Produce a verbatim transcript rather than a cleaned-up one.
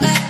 Bye.